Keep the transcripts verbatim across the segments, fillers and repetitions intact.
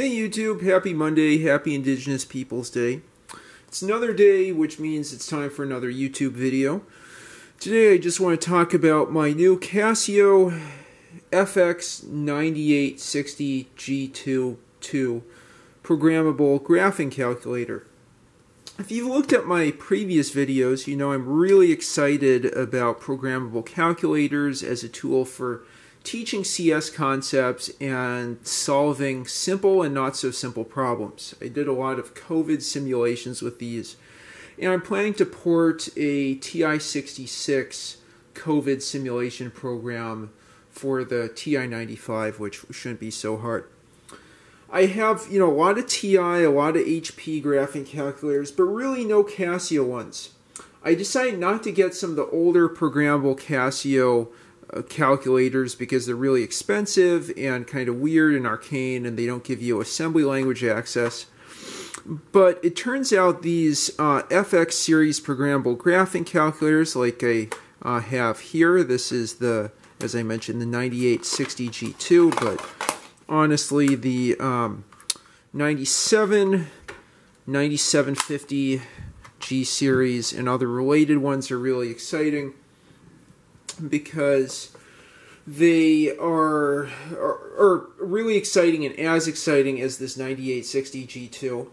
Hey YouTube, happy Monday, happy Indigenous Peoples Day. It's another day, which means it's time for another YouTube video. Today I just want to talk about my new Casio F X nine eight six zero G I I programmable graphing calculator. If you've looked at my previous videos, you know I'm really excited about programmable calculators as a tool for teaching C S concepts and solving simple and not so simple problems. I did a lot of COVID simulations with these, and I'm planning to port a T I sixty-six COVID simulation program for the T I ninety-five, which shouldn't be so hard. I have, you know, a lot of T I, a lot of H P graphing calculators, but really no Casio ones. I decided not to get some of the older programmable Casio Uh, calculators because they're really expensive and kind of weird and arcane, and they don't give you assembly language access. But it turns out these uh, F X series programmable graphing calculators, like I uh, have here, this is the, as I mentioned, the ninety-eight sixty G I I, but honestly the um, ninety-seven, ninety-seven fifty G series and other related ones are really exciting, because they are, are, are really exciting and as exciting as this ninety-eight sixty G I I.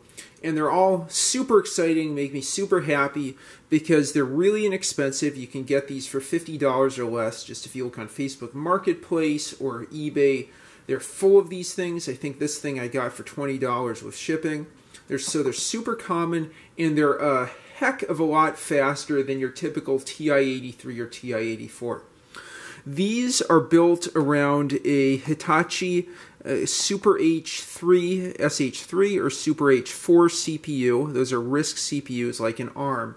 And they're all super exciting, make me super happy, because they're really inexpensive. You can get these for fifty dollars or less, just if you look on Facebook Marketplace or eBay. They're full of these things. I think this thing I got for twenty dollars with shipping. They're, so they're super common, and they're uh, heck of a lot faster than your typical T I eighty-three or T I eighty-four. These are built around a Hitachi uh, Super H three, S H three, or Super H four C P U. Those are RISC C P Us like an ARM.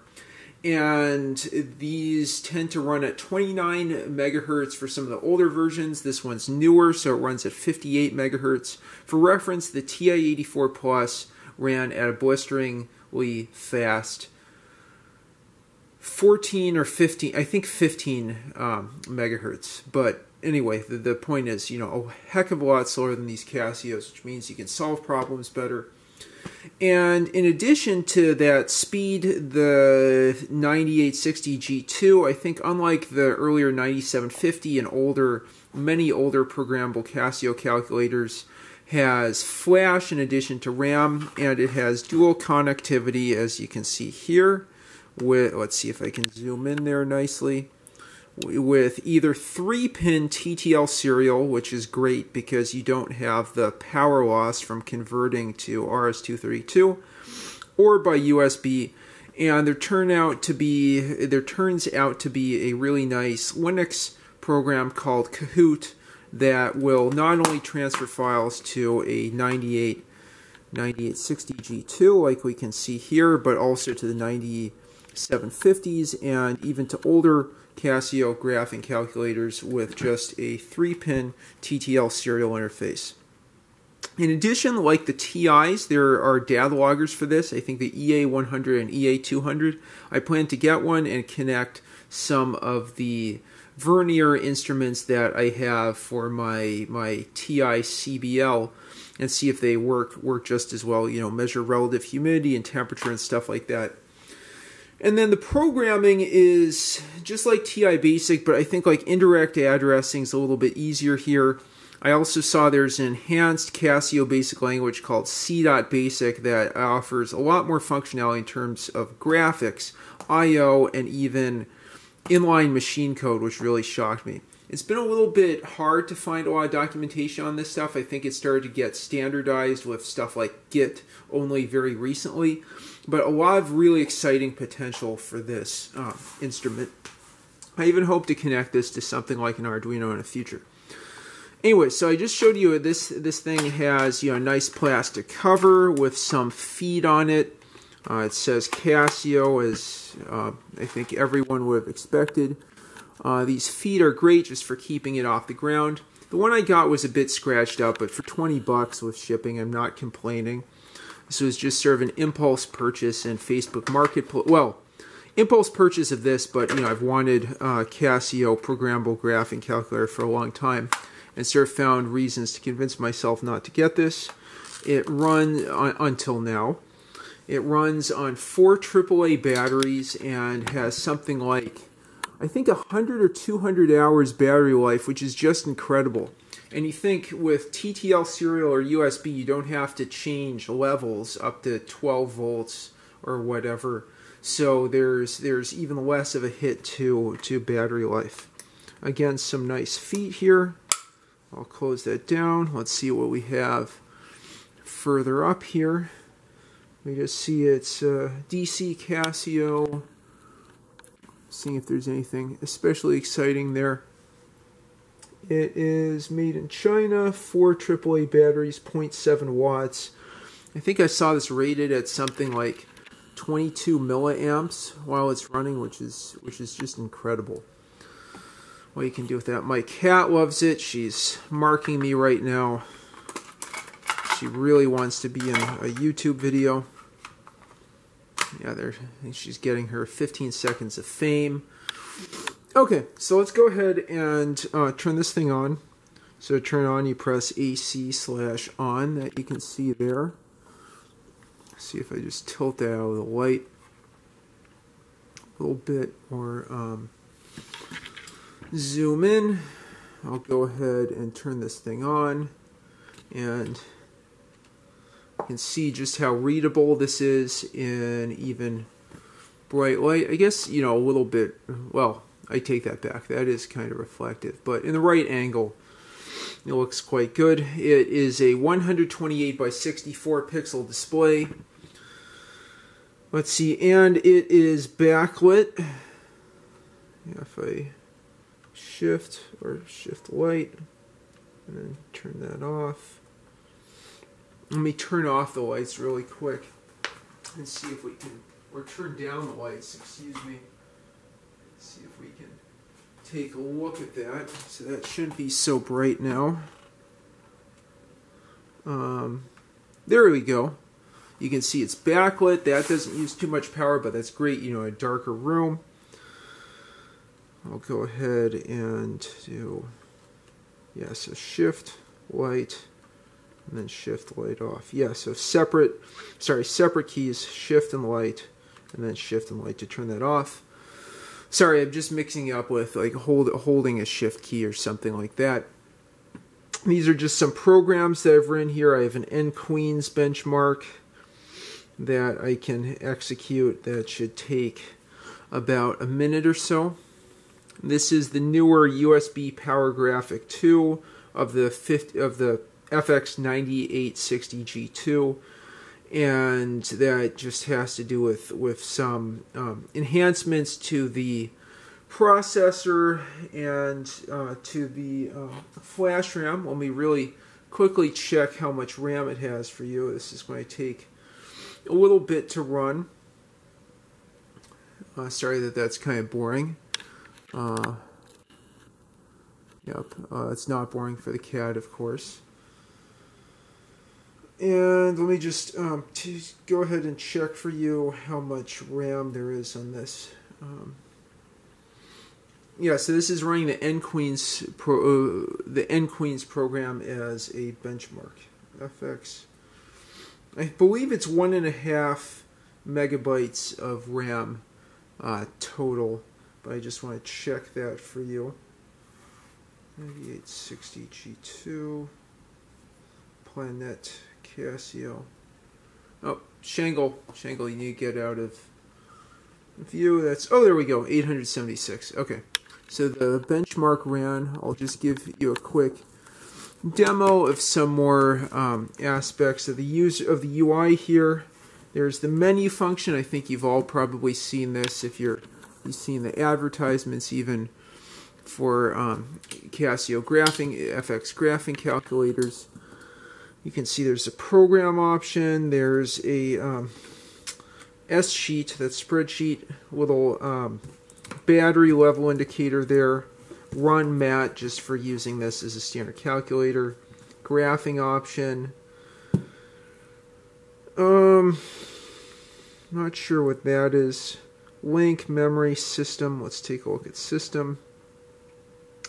And these tend to run at twenty-nine megahertz for some of the older versions. This one's newer, so it runs at fifty-eight megahertz. For reference, the T I eighty-four Plus ran at a blisteringly fast fourteen or fifteen, I think fifteen um, megahertz. But anyway, the, the point is, you know, a heck of a lot slower than these Casios, which means you can solve problems better. And in addition to that speed, the ninety-eight sixty G I I, I think unlike the earlier ninety-seven fifty and older, many older programmable Casio calculators, has flash in addition to RAM, and it has dual connectivity, as you can see here. With, let's see if I can zoom in there nicely, with either three pin T T L serial, which is great because you don't have the power loss from converting to R S two thirty-two, or by U S B. And there turn out to be there turns out to be a really nice Linux program called Cahute that will not only transfer files to a ninety-eight sixty G I I, like we can see here, but also to the ninety-seven fifties and even to older Casio graphing calculators with just a three pin T T L serial interface. In addition, like the T Is, there are data loggers for this. I think the E A one hundred and E A two hundred. I plan to get one and connect some of the Vernier instruments that I have for my my T I C B L and see if they work work just as well. You know, measure relative humidity and temperature and stuff like that. And then the programming is just like T I BASIC, but I think like indirect addressing is a little bit easier here. I also saw there's an enhanced Casio BASIC language called C dot BASIC that offers a lot more functionality in terms of graphics, I O, and even inline machine code, which really shocked me. It's been a little bit hard to find a lot of documentation on this stuff. I think it started to get standardized with stuff like Git only very recently, but a lot of really exciting potential for this uh, instrument. I even hope to connect this to something like an Arduino in the future. Anyway, so I just showed you this. This thing has, you know, a nice plastic cover with some feed on it. Uh, it says Casio, as uh, I think everyone would have expected. Uh, these feet are great just for keeping it off the ground. The one I got was a bit scratched up, but for twenty bucks with shipping, I'm not complaining. This was just sort of an impulse purchase and Facebook Marketplace. Well, impulse purchase of this, but you know, I've wanted uh, Casio programmable graphing calculator for a long time, and sort of found reasons to convince myself not to get this. It runs uh, until now. It runs on four triple A batteries and has something like, I think, one hundred or two hundred hours battery life, which is just incredible. And you think with T T L serial or U S B, you don't have to change levels up to twelve volts or whatever. So there's there's even less of a hit to, to battery life. Again, some nice feet here. I'll close that down. Let's see what we have further up here. We just see it's uh, D C Casio. Seeing if there's anything especially exciting there. It is made in China, four triple A batteries, zero point seven watts. I think I saw this rated at something like twenty-two milliamps while it's running, which is which is just incredible. What you can do with that. My cat loves it. She's marking me right now. She really wants to be in a YouTube video. Yeah, there. I think she's getting her fifteen seconds of fame. Okay, so let's go ahead and uh, turn this thing on. So to turn on, you press A C slash on, that you can see there. See if I just tilt that out of the light a little bit, or um, zoom in. I'll go ahead and turn this thing on, and you can see just how readable this is in even bright light. I guess, you know, a little bit, well, I take that back. That is kind of reflective, but in the right angle, it looks quite good. It is a one hundred twenty-eight by sixty-four pixel display. Let's see, and it is backlit. Yeah, if I shift or shift light, and then turn that off. Let me turn off the lights really quick and see if we can, or turn down the lights, excuse me. See if we can take a look at that. So that shouldn't be so bright now. Um, there we go. You can see it's backlit. That doesn't use too much power, but that's great, you know, a darker room. I'll go ahead and do, yeah, so shift light and then shift light off. Yeah, so separate, sorry, separate keys, shift and light, and then shift and light to turn that off. Sorry, I'm just mixing it up with like hold, holding a shift key or something like that. These are just some programs that I've written here. I have an N Queens benchmark that I can execute. That should take about a minute or so. This is the newer U S B Power Graphic two of the fifty, of the F X ninety-eight sixty G two. And that just has to do with with some um, enhancements to the processor and uh, to the uh, flash RAM. Let me really quickly check how much RAM it has for you. This is going to take a little bit to run. Uh, sorry that that's kind of boring. Uh, yep, uh, it's not boring for the cat, of course. And let me just um, go ahead and check for you how much RAM there is on this. Um, yeah, so this is running the N Queens pro, uh, the N Queens program as a benchmark. F X. I believe it's one and a half megabytes of RAM uh, total, but I just want to check that for you. ninety-eight sixty G two. Planet. Casio. Oh, Shangle. Shangle, you need to get out of view. That's, oh, there we go, eight hundred seventy-six. Okay, so the benchmark ran. I'll just give you a quick demo of some more um, aspects of the user, of the U I here. There's the menu function. I think you've all probably seen this if you're you've seen the advertisements even for um, Casio graphing, F X graphing calculators. You can see there's a program option, there's a um, S-sheet, that spreadsheet, little um, battery level indicator there, run mat, just for using this as a standard calculator, graphing option. Um, not sure what that is. Link, memory, system, let's take a look at system.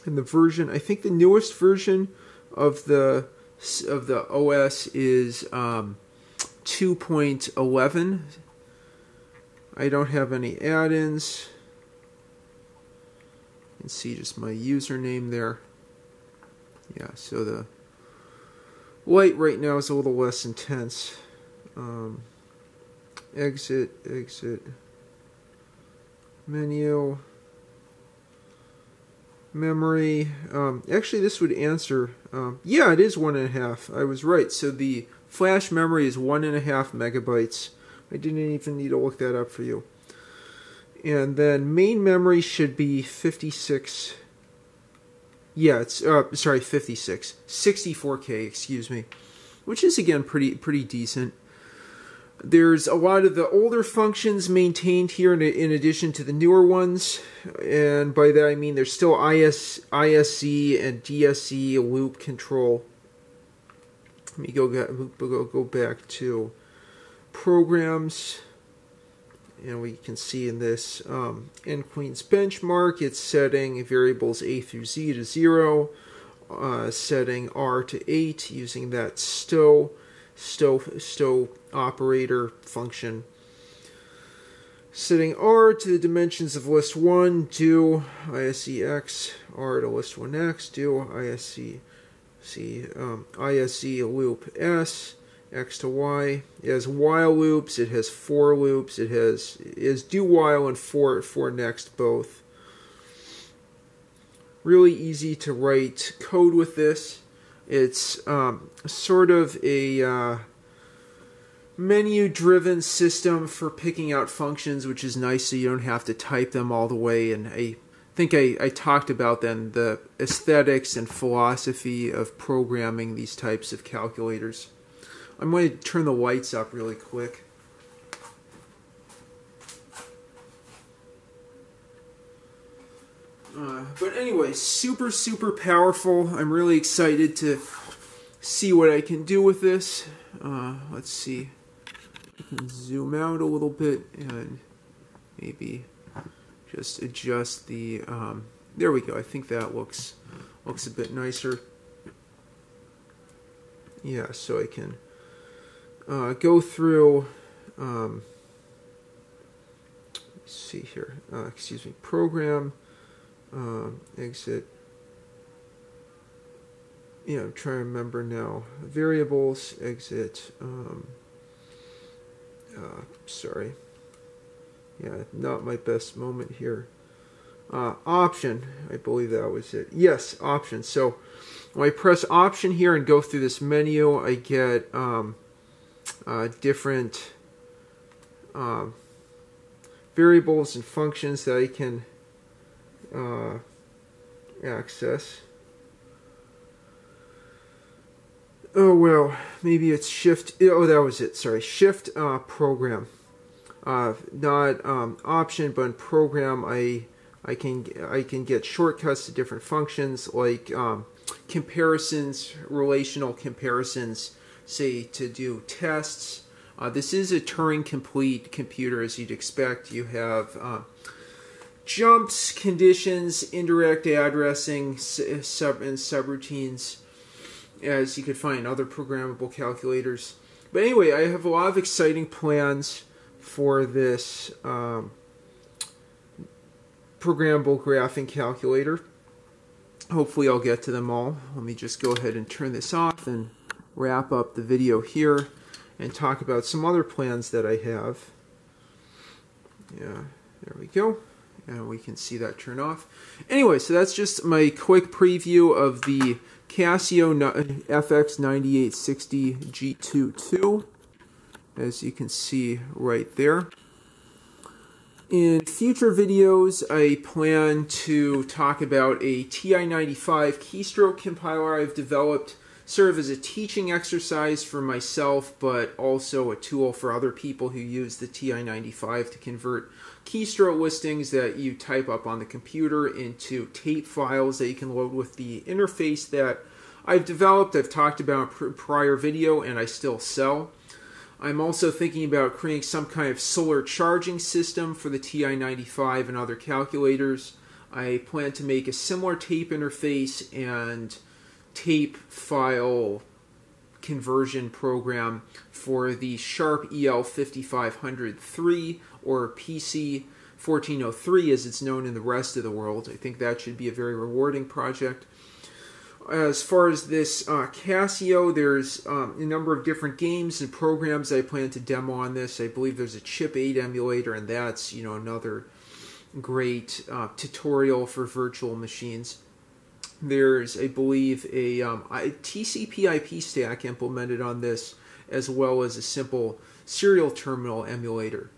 And the version, I think the newest version of the of the O S is um, two point eleven. I don't have any add-ins. You can see just my username there. Yeah, so the light right now is a little less intense. Um, exit, exit, menu, memory. Um, actually, this would answer. Um, yeah, it is one and a half. I was right. So the flash memory is one and a half megabytes. I didn't even need to look that up for you. And then main memory should be fifty-six. Yeah, it's uh, sorry, fifty-six, sixty-four K, excuse me, which is again pretty pretty decent. There's a lot of the older functions maintained here in, in addition to the newer ones, and by that I mean there's still I S, I S C and D S C loop control. Let me go go go back to programs, and we can see in this um, in Queen's benchmark, it's setting variables A through Z to zero, uh, setting R to eight using that stow. Stow, stow operator function. Setting R to the dimensions of list one, do I S C X, R to list one X, do I S C, see, um, I S C loop S, X to Y. It has while loops, it has for loops, it has it is do while and for, for next both. Really easy to write code with this. It's um, sort of a uh, menu-driven system for picking out functions, which is nice, so you don't have to type them all the way. And I think I, I talked about then the aesthetics and philosophy of programming these types of calculators. I'm going to turn the lights up really quick. Uh, but anyway, super, super powerful. I'm really excited to see what I can do with this. Uh, let's see. I can zoom out a little bit and maybe just adjust the... Um, there we go. I think that looks looks a bit nicer. Yeah, so I can uh, go through... Um, let's see here. Uh, excuse me. Program... Um, exit. Yeah, I'm trying to remember now. Variables, exit. Um, uh, sorry. Yeah, not my best moment here. Uh, option. I believe that was it. Yes, option. So when I press option here and go through this menu, I get um, uh, different um, variables and functions that I can Uh, access. Oh well, maybe it's shift. Oh, that was it. Sorry, shift uh, program. Uh, not um, option, but in program. I I can I can get shortcuts to different functions like um, comparisons, relational comparisons. Say to do tests. Uh, this is a Turing complete computer, as you'd expect. You have. Uh, Jumps, conditions, indirect addressing, sub and subroutines, as you could find in other programmable calculators. But anyway, I have a lot of exciting plans for this um, programmable graphing calculator. Hopefully I'll get to them all. Let me just go ahead and turn this off and wrap up the video here and talk about some other plans that I have. Yeah, there we go. And we can see that turn off. Anyway, so that's just my quick preview of the Casio F X nine eight six zero G I I I, as you can see right there. In future videos, I plan to talk about a T I ninety-five keystroke compiler I've developed, sort of as a teaching exercise for myself, but also a tool for other people who use the T I ninety-five to convert keystroke listings that you type up on the computer into tape files that you can load with the interface that I've developed, I've talked about in a prior video, and I still sell. I'm also thinking about creating some kind of solar charging system for the T I ninety-five and other calculators. I plan to make a similar tape interface and tape file conversion program for the Sharp E L fifty-five hundred three, or P C fourteen oh three as it's known in the rest of the world. I think that should be a very rewarding project. As far as this uh, Casio, there's um, a number of different games and programs I plan to demo on this. I believe there's a chip eight emulator, and that's, you know, another great uh, tutorial for virtual machines. There's, I believe, a, um, a T C P I P stack implemented on this, as well as a simple serial terminal emulator.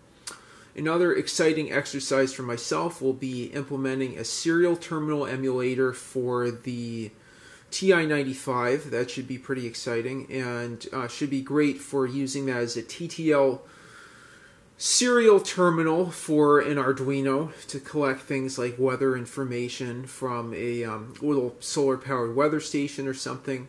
Another exciting exercise for myself will be implementing a serial terminal emulator for the T I ninety-five. That should be pretty exciting, and uh, should be great for using that as a T T L serial terminal for an Arduino to collect things like weather information from a um, little solar-powered weather station or something.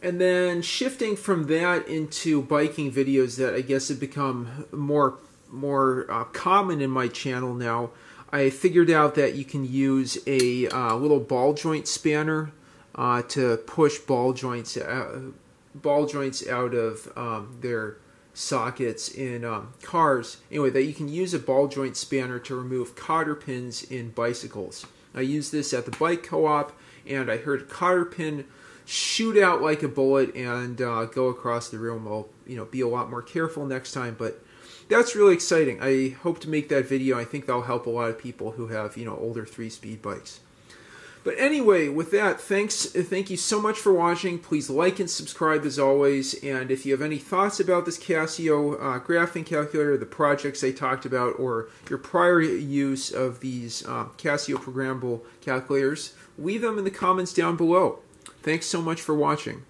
And then shifting from that into biking videos that I guess have become more more uh, common in my channel now, I figured out that you can use a uh, little ball joint spanner uh, to push ball joints out, ball joints out of um, their sockets in um, cars. Anyway, that you can use a ball joint spanner to remove cotter pins in bicycles. I used this at the bike co-op, and I heard a cotter pin shoot out like a bullet and uh, go across the room. I'll, you know, be a lot more careful next time, but that's really exciting. I hope to make that video. I think that'll help a lot of people who have, you know, older three-speed bikes. But anyway, with that, thanks, thank you so much for watching. Please like and subscribe as always. And if you have any thoughts about this Casio uh, graphing calculator, the projects I talked about, or your prior use of these uh, Casio programmable calculators, leave them in the comments down below. Thanks so much for watching.